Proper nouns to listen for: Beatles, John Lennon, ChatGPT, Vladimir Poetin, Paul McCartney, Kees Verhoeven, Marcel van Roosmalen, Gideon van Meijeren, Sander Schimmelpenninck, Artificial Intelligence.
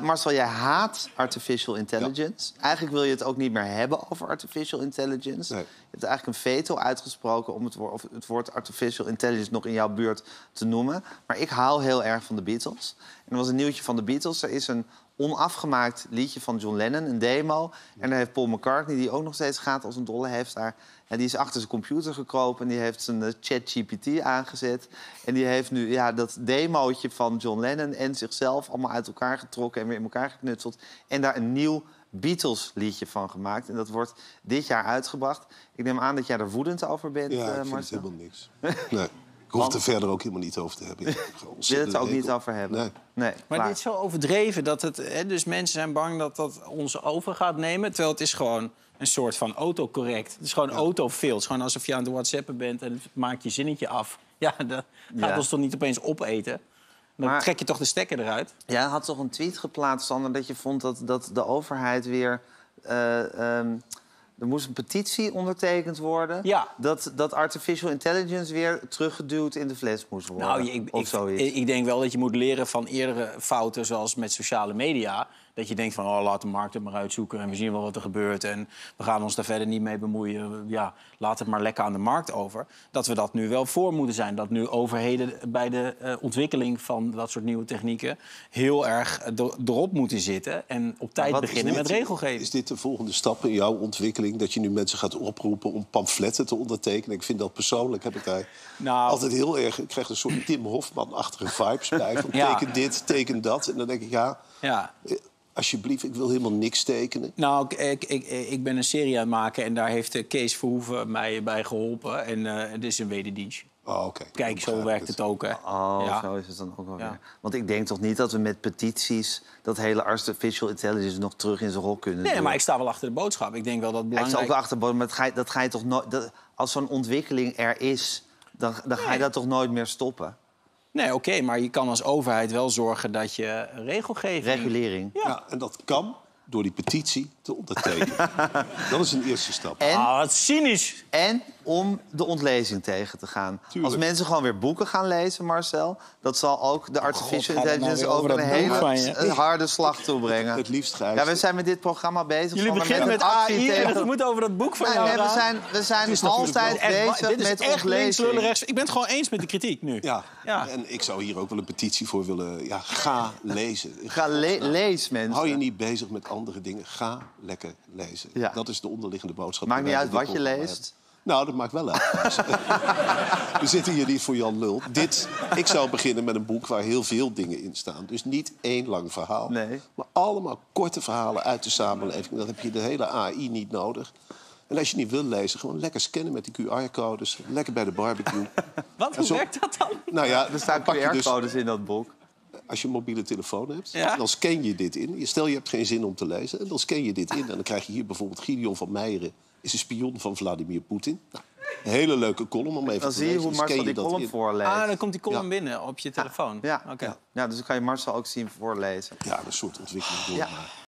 Marcel, jij haat artificial intelligence. Ja. Eigenlijk wil je het ook niet meer hebben over artificial intelligence. Nee. Je hebt eigenlijk een veto uitgesproken om het woord artificial intelligence nog in jouw buurt te noemen. Maar ik hou heel erg van de Beatles. En er was een nieuwtje van de Beatles. Er is een onafgemaakt liedje van John Lennon, een demo. En daar heeft Paul McCartney, die ook nog steeds gaat als een dolle, heeft daar... En die is achter zijn computer gekropen en die heeft zijn ChatGPT aangezet. En die heeft nu dat demootje van John Lennon en zichzelf allemaal uit elkaar getrokken en weer in elkaar geknutseld. En daar een nieuw Beatles-liedje van gemaakt. En dat wordt dit jaar uitgebracht. Ik neem aan dat jij er woedend over bent, Marcel. Ja, ik vind het helemaal niks. Nee. Ik hoef er verder ook helemaal niet over te hebben. Ik wil het er ook niet over hebben. Nee, maar dit is zo overdreven. Dus mensen zijn bang dat dat ons over gaat nemen. Terwijl het is gewoon een soort van autocorrect. Het is gewoon autofill. Het is gewoon alsof je aan het whatsappen bent en maakt je zinnetje af. Ja, dat gaat ons toch niet opeens opeten? Dan trek je toch de stekker eruit. Jij had toch een tweet geplaatst, Sander, dat je vond dat de overheid weer... Er moest een petitie ondertekend worden... Ja. Dat artificial intelligence weer teruggeduwd in de fles moest worden. Nou, ik denk wel dat je moet leren van eerdere fouten, zoals met sociale media. Dat je denkt van, laat de markt het maar uitzoeken en we zien wel wat er gebeurt. En we gaan ons daar verder niet mee bemoeien. Ja, laat het maar lekker aan de markt over. Dat we dat nu wel voor moeten zijn. Dat nu overheden bij de ontwikkeling van dat soort nieuwe technieken... heel erg erop moeten zitten en op tijd beginnen met regelgeving. Is dit de volgende stap in jouw ontwikkeling? Dat je nu mensen gaat oproepen om pamfletten te ondertekenen? Ik vind dat persoonlijk, heb ik daar altijd heel erg... Ik krijg een soort Tim Hofman-achtige vibes bij. Teken dit, teken dat. En dan denk ik, alsjeblieft, ik wil helemaal niks tekenen. Nou, ik ben een serie aan het maken en daar heeft Kees Verhoeven mij bij geholpen. En het is een wederdienst. Oh, okay. Kijk, zo werkt het ook, hè. Oh, zo is het dan ook wel weer. Want ik denk toch niet dat we met petities... dat hele artificial intelligence nog terug in zijn rol kunnen doen? Nee, maar ik sta wel achter de boodschap. Ik denk wel dat belangrijk... Ik sta ook wel achter de boodschap, maar dat ga je toch nooit... Als zo'n ontwikkeling er is, dan ga je dat toch nooit meer stoppen? Nee, oké, maar je kan als overheid wel zorgen dat je regelgeving... Regulering. Ja, en dat kan door die petitie te ondertekenen. Dat is een eerste stap. Wat cynisch. En om de ontlezing tegen te gaan. Tuurlijk. Als mensen gewoon weer boeken gaan lezen, Marcel... dat zal ook de artificial intelligence ook een hele harde slag toebrengen. Het liefst ga je... we zijn met dit programma bezig. Jullie beginnen met AI en het moet over dat boek van jou gaan. We zijn altijd bezig met ontlezing. Ik ben het gewoon eens met de kritiek nu. Ja, en ik zou hier ook wel een petitie voor willen... ga lezen. Ga lees, mensen. Hou je niet bezig met andere dingen. Ga lekker lezen. Ja. Dat is de onderliggende boodschap. Maakt niet uit wat je leest. Nou, dat maakt wel uit. We zitten hier niet voor Jan Lul. Ik zou beginnen met een boek waar heel veel dingen in staan. Dus niet één lang verhaal. Nee. Maar allemaal korte verhalen uit de samenleving. Dan heb je de hele AI niet nodig. En als je niet wil lezen, gewoon lekker scannen met die QR-codes. Lekker bij de barbecue. Hoe werkt dat dan? Nou ja, er staan QR-codes in dat boek. Als je een mobiele telefoon hebt, dan scan je dit in. Stel, je hebt geen zin om te lezen, en dan scan je dit in. En dan krijg je hier bijvoorbeeld Gideon van Meijeren... is een spion van Vladimir Poetin. Nou, een hele leuke column om even te lezen. Dan zie je hoe Marcel die column voorleest. Dan komt die column binnen op je telefoon. Dus dan kan je Marcel ook zien voorlezen. Ja, een soort ontwikkeling door. Ja.